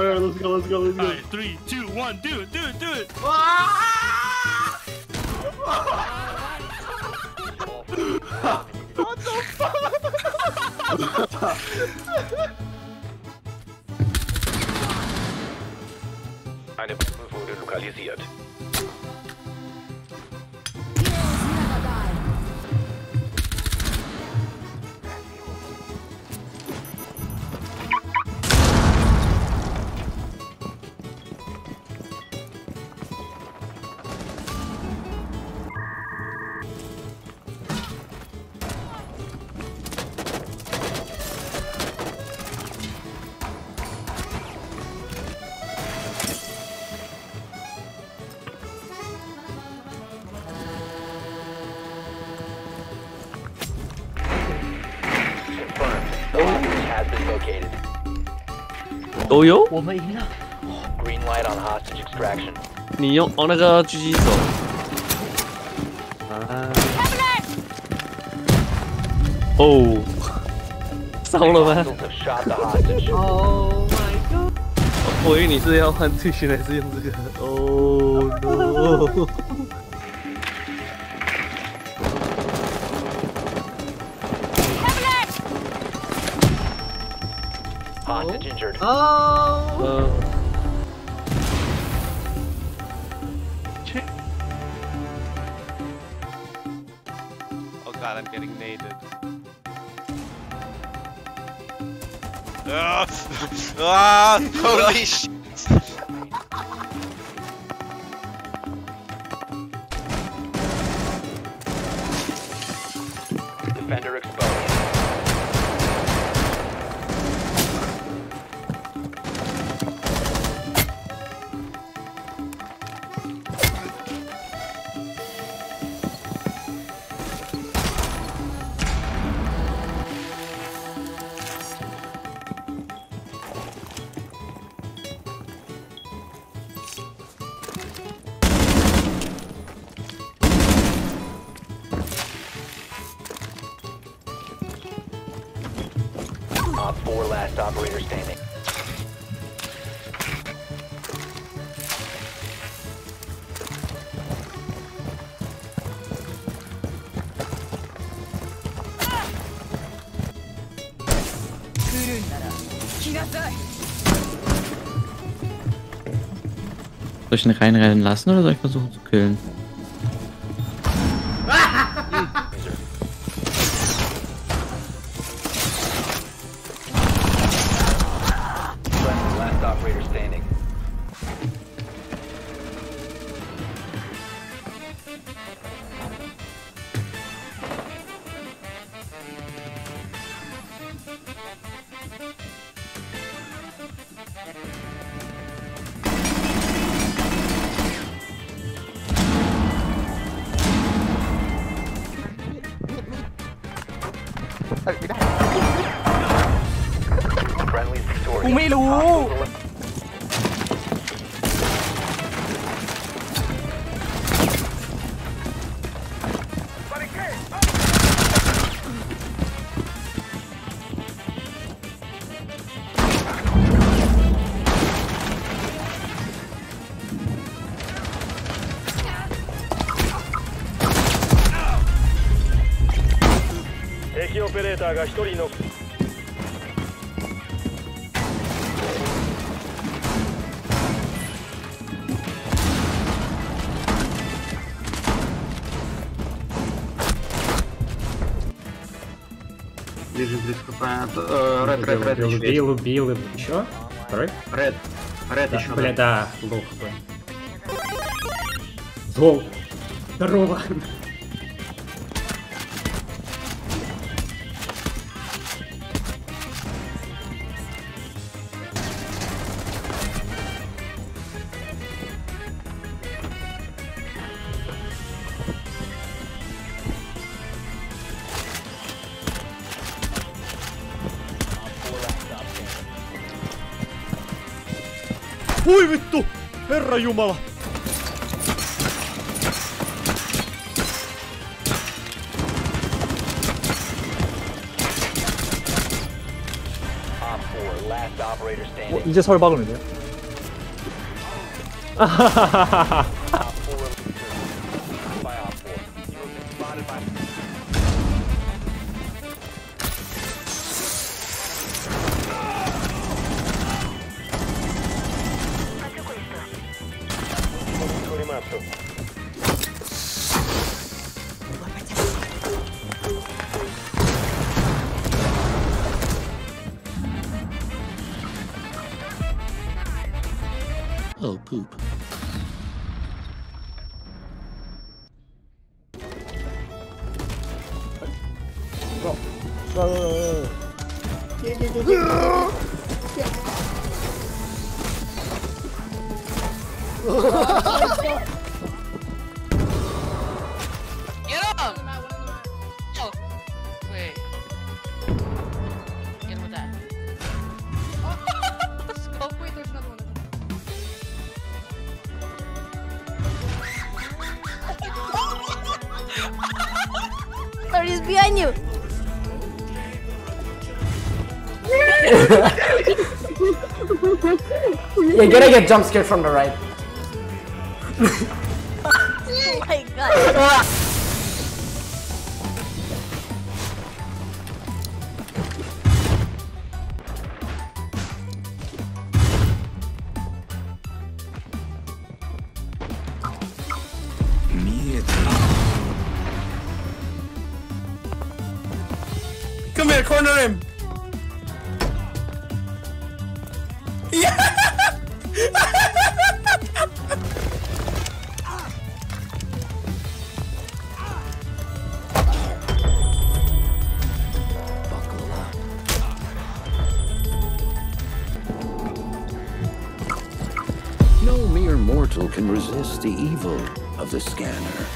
All right, let's go, let's go, let's go. All right, 3, 2, 1, do it, do it, do it. What the fuck? Eine Bombe wurde lokalisiert.哦呦！我们赢了。Green light on hostage extraction。你用那个狙击手。哦。伤了吗？哦 my god！ 我以为你是要换最新，还是用这个？哦 no！ Hostage injured. Oh. Oh god, I'm getting naded. Holy shit. Defender exposed. Four last operator standing. Soll ich ihn reinrennen lassen oder soll ich versuchen zu killen? I don't know. Бил, еще? Второй? Ред еще. Бля, да, лох, бля. Зол. Здорово. Hui vittu! Herranjumala! 이제 설 박으면 돼요. Oh, poop. Get him! Oh, wait. Get him with that. Let's go. Wait, there's another one. Or he's behind you. You're gonna get jump scared from the right. Oh my god. Come here, corner him. Yeah. No mere mortal can resist the evil of the scanner.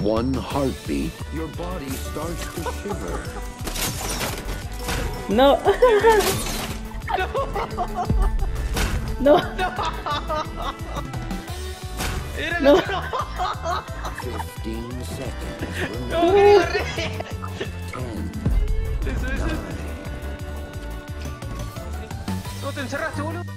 One heartbeat, your body starts to shiver. No. No. No. No. 15 seconds. No. 10. No te encerraste, boludo.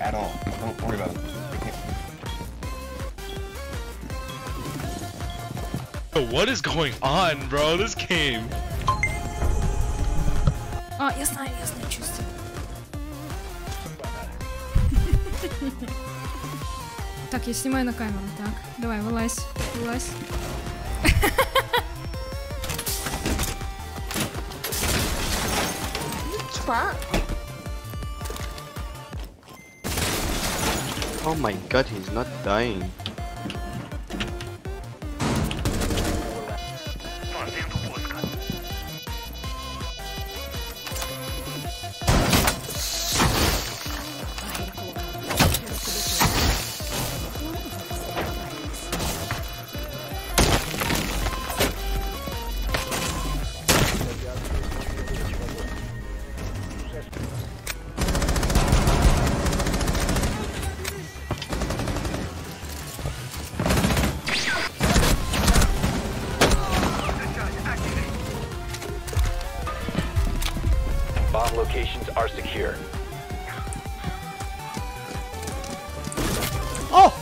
At all. Don't worry about it. What is going on, bro? This game. Oh, yes, I choose to. Так, я снимаю на камеру. Так, давай, вылазь. Oh my god, he's not dying. Bomb locations are secure. Oh!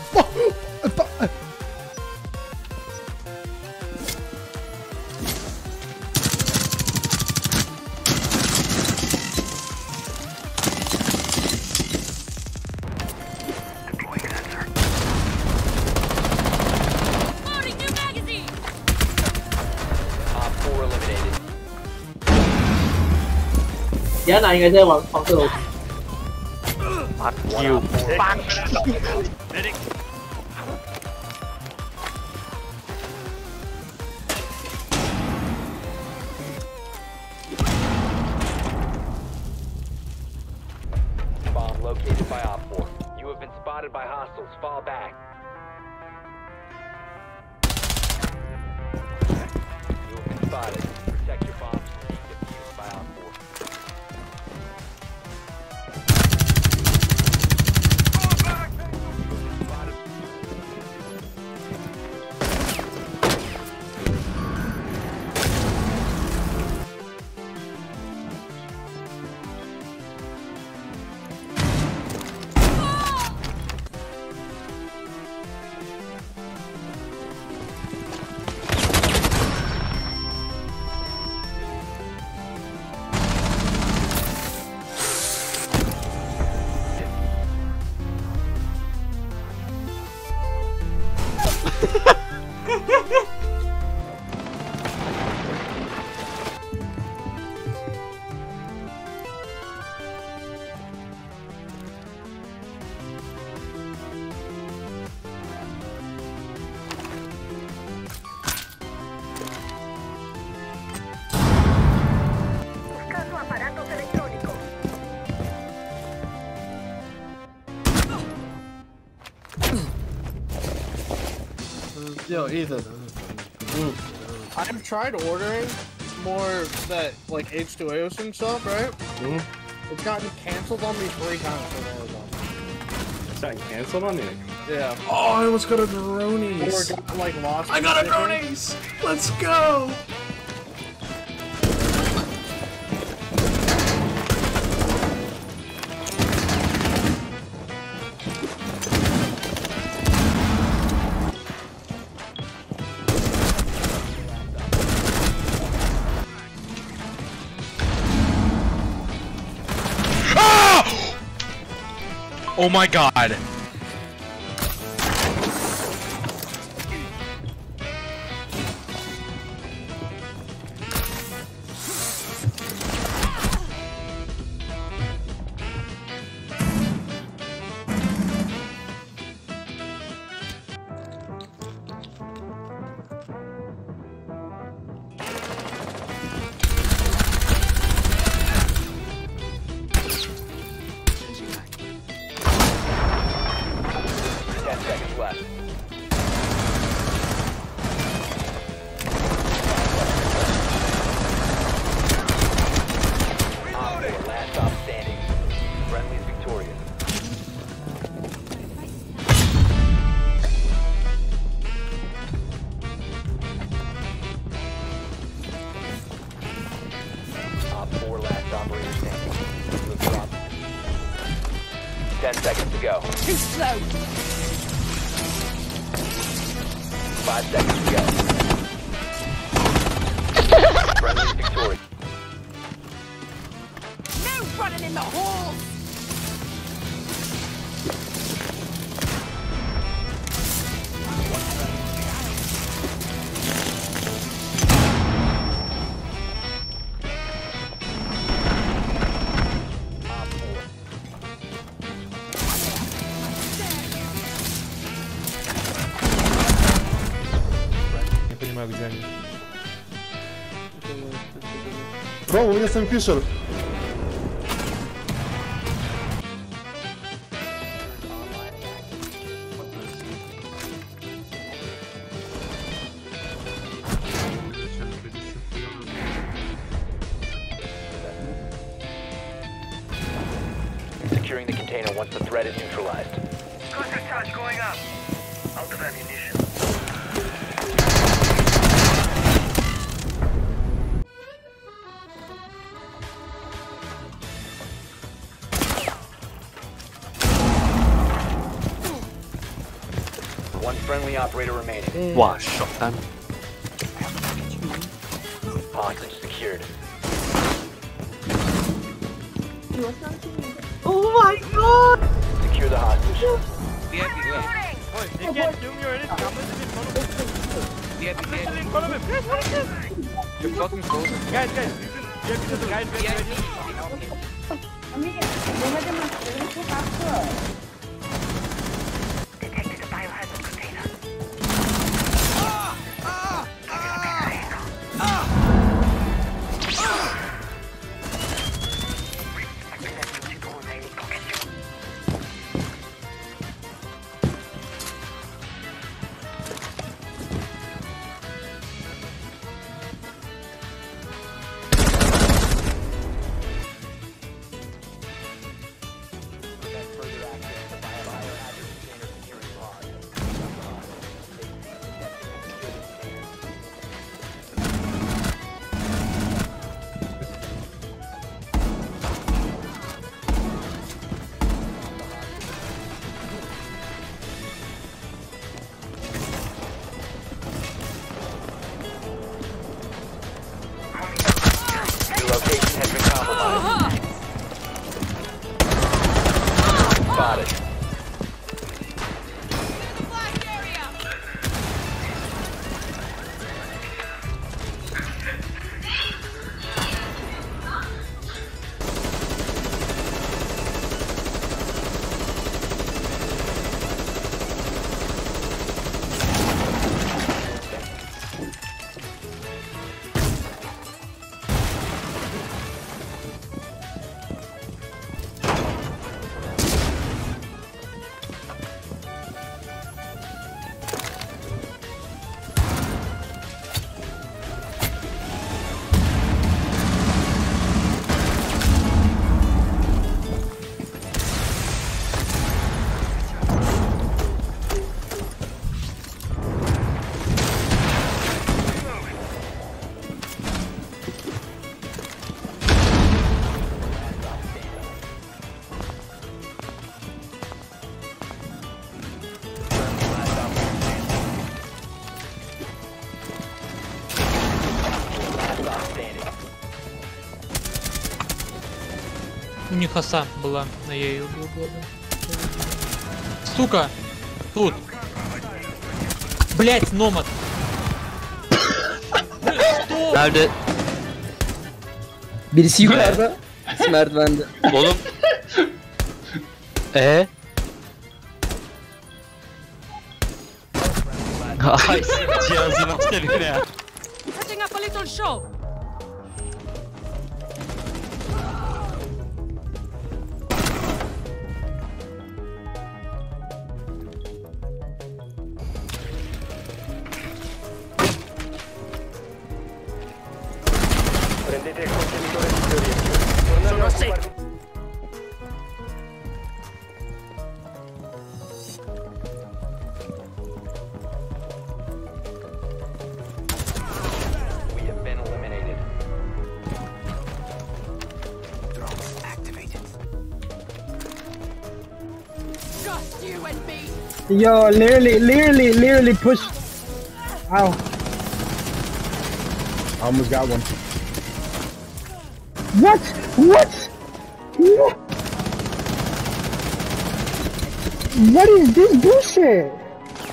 有一難嘅啫，運放出路。八招，八招。Bomb located by Op 4. You have been spotted by hostiles. Fall back. You have been spotted. Protect your bombs. Defused by Op 4. Yo, Ethan. I've tried ordering more that, like, H2O's and stuff, right? Mm-hmm. It's gotten cancelled on me 3 times for the Amazon. It's gotten cancelled on you? Yeah. Oh, I almost got a Dronies. Or got, like, lost. I got a Dronies! Let's go! Oh my god. Too slow. 5 seconds to go. Friendly victory. No running in the hall. Bro, у меня сам Фишер. Securing the container once the threat is neutralized. Cluster charge going up. Out of ammunition. One friendly operator remaining. Wash. Shotgun. Hostage secured. Oh my god! Secure the hostage. They can't do me or anything. I'm listening in front of him. You're fucking close. Guys, Detected a biohazard container. У них оса была, но я ее убил. Сука! Тут! Блять, номад! Что? Nerede? Birisi yukarıda, merdivende. Oğlum. Ay, cihazı başka ya. Cutting up a little show. Yo, literally push. Ow. I almost got one. What? What? What is this bullshit?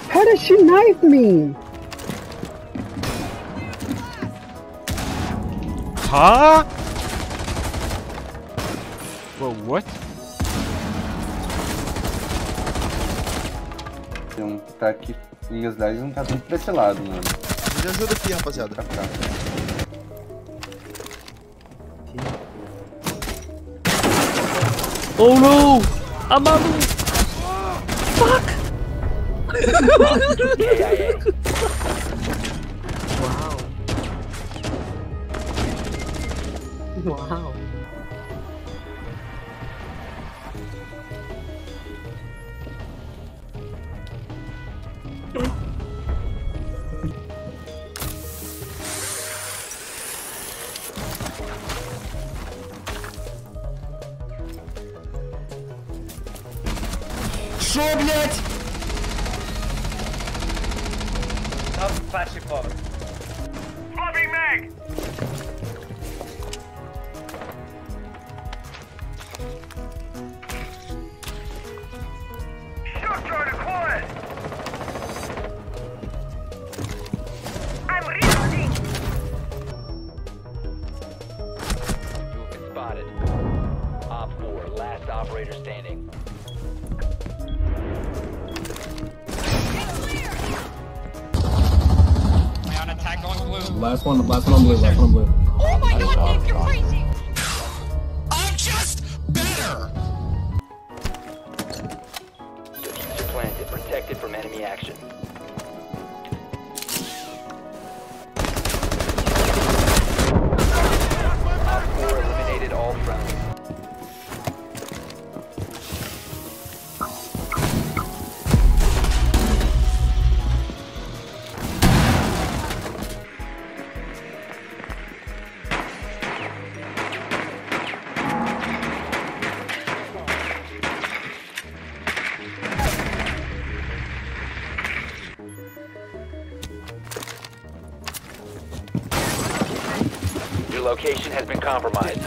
How does she knife me? Huh? Whoa, what? Tem que tá aqui, minhas lives não tá tudo pra esse lado, mano. Me ajuda aqui, rapaziada. Pra cá. Oh no! Amado! Fuck! Wow! Wow! Шо, блядь? Там ваши повар. Flopping mag! Shotgun acquired! I'm reloading! spotted. Op 4, last operator standing. On attack on blue. Last one on blue, last one on blue. Oh my god, Nick, you're crazy! I'm just better! Diffuser planted, protected from enemy action. Location has been compromised.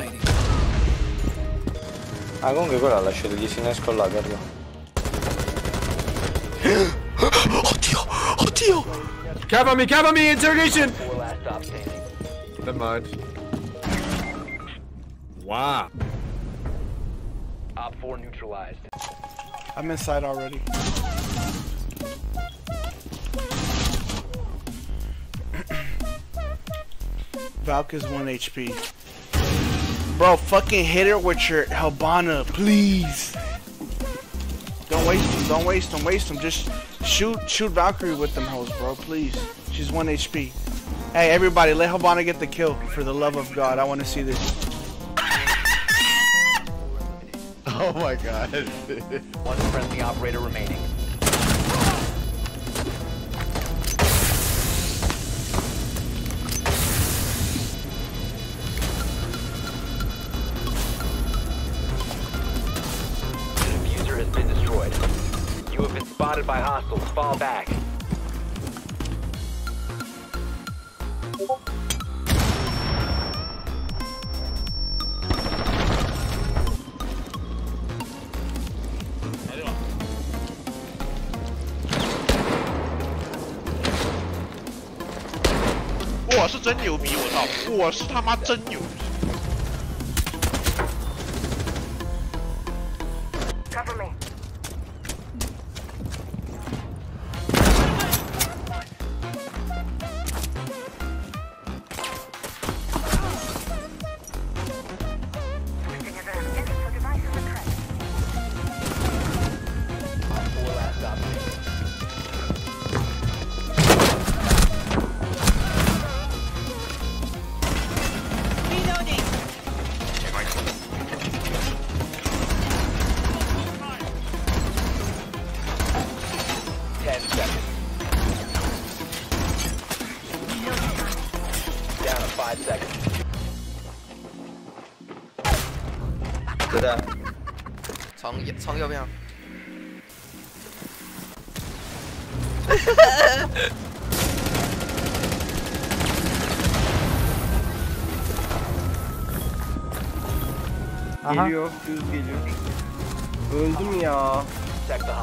Ah, comunque quella la scelta di Sinesco là, guarda. Oddio! Oddio! Cover me, interrogation! Never mind. Wow. Op 4 neutralized. I'm inside already. Valk is 1 HP. Bro, fucking hit her with your Hibana, please. Don't waste them. Just shoot Valkyrie with them hoes, bro, please. She's 1 HP. Hey, everybody, let Hibana get the kill. For the love of God, I want to see this. Oh my God. One friendly operator remaining. You have been spotted by hostiles. Fall back. Cover me. From右边. Geliyor. Öldüm ya. Дай-ка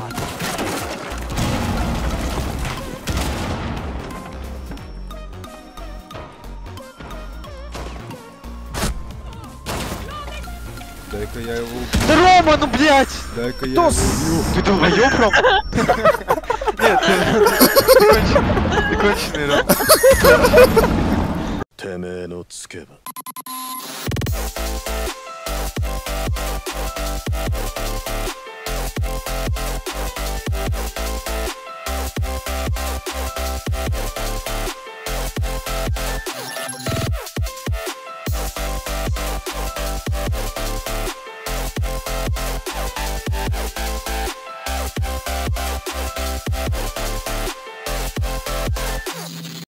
я его убью. Рома, ну блять! Дай-ка я его убью. Ты долбоёб, Ром? Нет, ты конченый, Ром. Теме но цукеба.